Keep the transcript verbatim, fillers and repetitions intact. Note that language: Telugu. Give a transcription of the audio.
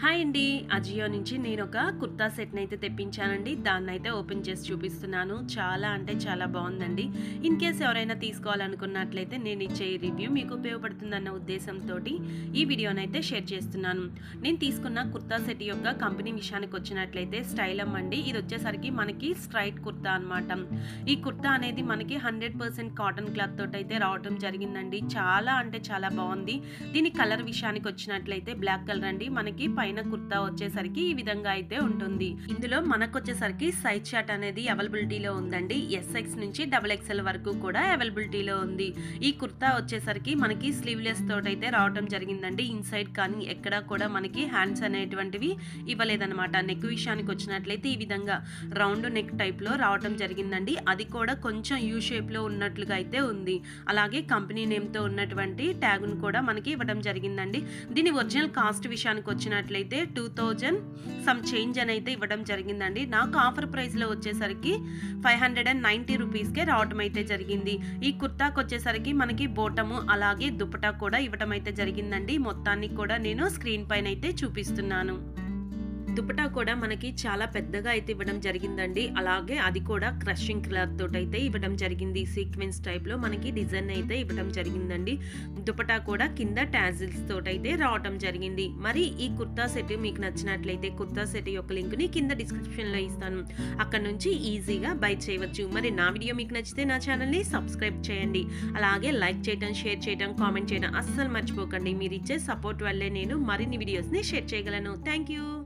हाई अंडी अजियो नीचे नेनु ओक कुर्ता सेट नैते तेप्पिंचानंडी दान्नि अयिते ओपन चेसी चूपिस्तुन्नानु चाला अंटे चाला बागुंदंडी। In case एवरैना तीसुकोवालनुकुन्नट्लयिते Nenu इच्चे E review मीकु उपयोगपडुतुंदन्न उद्देशंतोटी E वीडियोनि अयिते share चेस्तुन्नानु। नेनु तीसुकुन्न कुर्ता सेट योक्क कंपनी विषयानिकि वच्चिनट्लयिते स्टैल अम्मंडी इदि वच्चेसरिकि मनकि स्ट्रैट कुर्ता अन्नमाट। ई कुर्ता अनेदि मनकि हंड्रेड परसेंट काटन क्लॉथ तोटि अयिते रावडं जरिगिंदंडी। चाला अंटे चाला बागुंदी। दीनि कलर विषयानिकि वच्चिनट्लयिते ब्लैक कलर अंडी मनकि పైన కుర్తా వచ్చేసరికి ఈ విధంగా అయితే ఉంటుంది। ఇందులో మనకొచ్చేసరికి సైజ్ చార్ట్ అనేది అవైలబిలిటీ లో ఉందండి। ఎస్ ఎక్స్ నుంచి డబుల్ ఎక్స్ ఎల్ వరకు కూడా అవైలబిలిటీ లో ఉంది। ఈ కుర్తా వచ్చేసరికి మనకి స్లీవ్లెస్ తోట అయితే రావడం జరిగిందండి। ఇన్సైడ్ కానీ ఎక్కడా కూడా మనకి హ్యాండ్స్ అనేటువంటివి ఇవ్వలేదన్నమాట। నెక్ విషయానికి వచ్చినట్లయితే ఈ విధంగా రౌండ్ నెక్ టైప్ లో రావడం జరిగిందండి। అది కూడా కొంచెం యు షేప్ లో ఉన్నట్లుగా అయితే ఉంది। అలాగే కంపెనీ నేమ్ తో ఉన్నటువంటి ట్యాగ్ ను కూడా మనకి ఇవ్వడం జరిగిందండి। దీని ఒరిజినల్ కాస్ట్ విషయానికి వచ్చిన అయితే టూ థౌజండ్ సమ్ చేంజ్ అని అయితే ఇవ్వడం జరిగిందండి। నాకు ఆఫర్ ప్రైస్లో వచ్చేసరికి ఫైవ్ హండ్రెడ్ అండ్ నైంటీ రూపీస్కే రావడం అయితే జరిగింది। ఈ కుర్తాకి వచ్చేసరికి మనకి బోటము అలాగే దుపటా కూడా ఇవ్వడం అయితే జరిగిందండి। మొత్తాన్ని కూడా నేను స్క్రీన్ పైన అయితే చూపిస్తున్నాను। దుపట్టా కూడా మనకి చాలా పెద్దగా అయితే ఇవ్వడం జరిగిందండి। అలాగే అది కూడా క్రషింగ్ క్లాత్ తోటి అయితే ఇవ్వడం జరిగింది। సీక్వెన్స్ టైప్ లో మనకి డిజైన్ అయితే ఇవ్వడం జరిగిందండి। దుపట్టా కూడా కింద టాజిల్స్ తోటి అయితే రావడం జరిగింది। మరి ఈ కుర్తా సెట్ మీకు నచ్చినట్లయితే కుర్తా సెట్ యొక్క లింక్ ని కింద డిస్క్రిప్షన్ లో ఇస్తాను, అక్కడ నుంచి ఈజీగా బై చేయవచ్చు। మరి నా వీడియో మీకు నచ్చితే నా ఛానల్ ని సబ్స్క్రైబ్ చేయండి, అలాగే లైక్ చేయడం, షేర్ చేయడం, కామెంట్ చేయడం అస్సలు మర్చిపోకండి। మీరు ఇచ్చే సపోర్ట్ వల్లే నేను మరిన్ని వీడియోస్ ని షేర్ చేయగలను। Thank you.